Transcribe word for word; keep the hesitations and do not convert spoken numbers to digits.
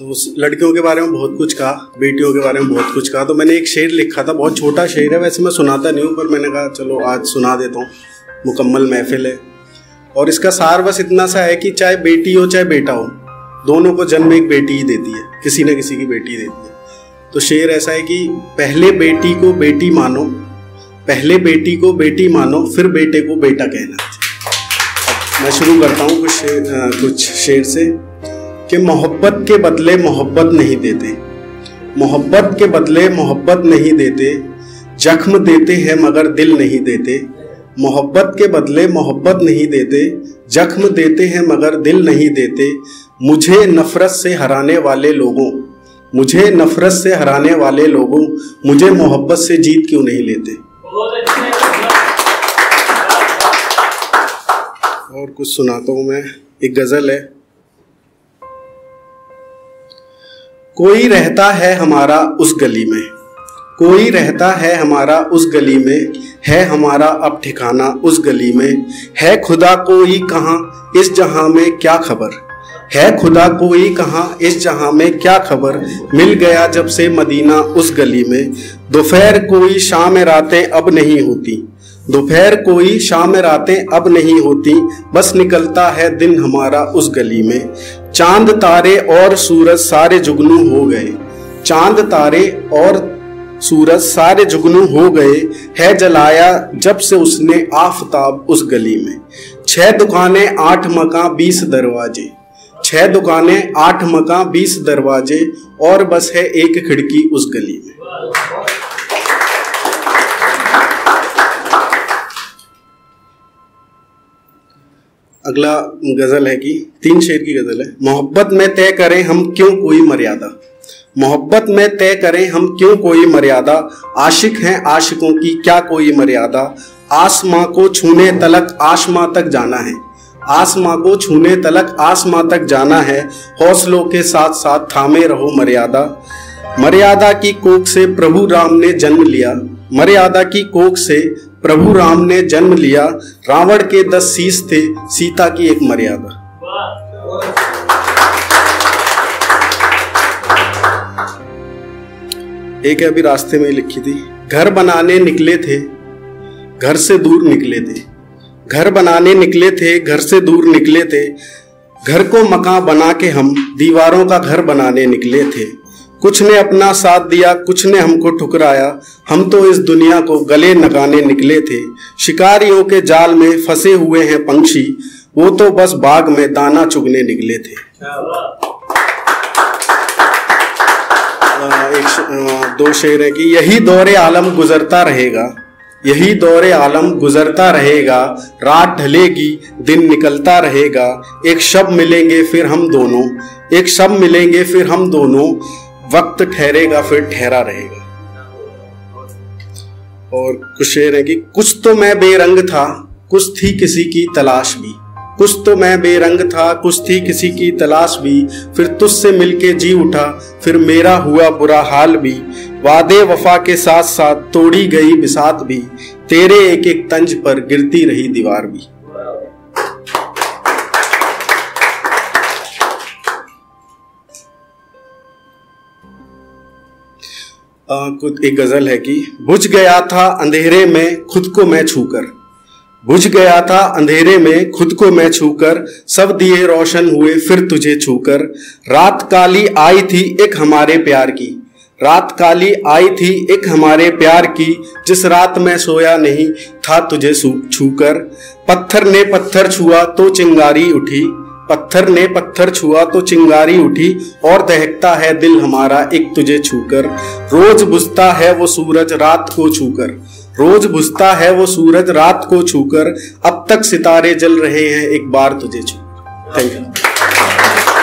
तो उस लड़कियों के बारे में बहुत कुछ कहा, बेटियों के बारे में बहुत कुछ कहा। तो मैंने एक शेर लिखा था, बहुत छोटा शेर है, वैसे मैं सुनाता नहीं हूँ, पर मैंने कहा चलो आज सुना देता हूँ, मुकम्मल महफिल है। और इसका सार बस इतना सा है कि चाहे बेटी हो चाहे बेटा हो, दोनों को जन्म एक बेटी ही देती है, किसी न किसी की बेटी देती है। तो शेर ऐसा है कि पहले बेटी को बेटी मानो, पहले बेटी को बेटी मानो, फिर बेटे को बेटा कहना। मैं शुरू करता हूँ कुछ शेर, कुछ शेर से कि मोहब्बत के बदले मोहब्बत नहीं देते, मोहब्बत के बदले मोहब्बत नहीं देते, जख्म देते हैं मगर दिल नहीं देते, मोहब्बत के बदले मोहब्बत नहीं देते, जख्म देते हैं मगर दिल नहीं देते। मुझे नफरत से हराने वाले लोगों, मुझे नफरत से हराने वाले लोगों, मुझे मोहब्बत से जीत क्यों नहीं लेते। और कुछ सुनाता हूँ मैं, एक गज़ल है। कोई रहता है हमारा उस गली में, कोई रहता है हमारा उस गली में, है हमारा अब ठिकाना उस गली में, है खुदा कोई कहाँ इस जहाँ में क्या खबर, है खुदा कोई कहाँ इस जहाँ में क्या खबर, मिल गया जब से मदीना उस गली में। दोपहर कोई शाम रातें अब नहीं होती, दोपहर कोई शाम रातें अब नहीं होती, बस निकलता है दिन हमारा उस गली में। चांद तारे और सूरज सारे जुगनू हो गए, चांद तारे और सूरज सारे जुगनू हो गए, है जलाया जब से उसने आफताब उस गली में। छह दुकानें आठ मकान बीस दरवाजे, छह दुकानें आठ मकान बीस दरवाजे, और बस है एक खिड़की उस गली में। अगला गजल है कि तीन शेर की गजल है। मोहब्बत में तय करें हम क्यों कोई मर्यादा, मोहब्बत में तय करें हम क्यों कोई मर्यादा, आशिक हैं आशिकों की क्या कोई मर्यादा, आसमां को छूने तलक आसमां तक जाना है, आसमां को छूने तलक आसमां तक जाना है, हौसलों के साथ साथ थामे रहो मर्यादा। मर्यादा की कोख से प्रभु राम ने जन्म लिया, मर्यादा की कोख से प्रभु राम ने जन्म लिया, रावण के दस शीश थे सीता की एक मर्यादा। एक अभी रास्ते में लिखी थी। घर बनाने निकले थे घर से दूर निकले थे, घर बनाने निकले थे घर से दूर निकले थे, घर को मकान बना के हम दीवारों का घर बनाने निकले थे। कुछ ने अपना साथ दिया कुछ ने हमको ठुकराया, हम तो इस दुनिया को गले लगाने निकले थे। शिकारियों के जाल में फंसे हुए हैं पंछी, वो तो बस बाग में दाना चुगने निकले थे। एक दो शेर है कि यही दौरे आलम गुजरता रहेगा, यही दौरे आलम गुजरता रहेगा, रात ढलेगी दिन निकलता रहेगा, एक शब मिलेंगे फिर हम दोनों, एक शब मिलेंगे फिर हम दोनों, वक्त ठहरेगा फिर ठहरा रहेगा। और कुछ शेर है कि कुछ तो मैं बेरंग था कुछ थी किसी की तलाश भी, कुछ तो मैं बेरंग था कुछ थी किसी की तलाश भी, फिर तुझसे मिलके जी उठा फिर मेरा हुआ बुरा हाल भी, वादे वफा के साथ साथ तोड़ी गई बिसात भी, तेरे एक एक तंज पर गिरती रही दीवार भी। आ, कुछ एक गजल है कि बुझ गया था अंधेरे में खुद को मैं छूकर, बुझ गया था अंधेरे में खुद को मैं छूकर, सब दिए रोशन हुए फिर तुझे छूकर, रात काली आई थी एक हमारे प्यार की, रात काली आई थी एक हमारे प्यार की, जिस रात मैं सोया नहीं था तुझे छूकर, पत्थर ने पत्थर छुआ तो चिंगारी उठी, पत्थर ने पत्थर छुआ तो चिंगारी उठी, और दहकता है दिल हमारा एक तुझे छूकर, रोज बुझता है वो सूरज रात को छूकर, रोज बुझता है वो सूरज रात को छूकर, अब तक सितारे जल रहे हैं एक बार तुझे छूकर। Thank you.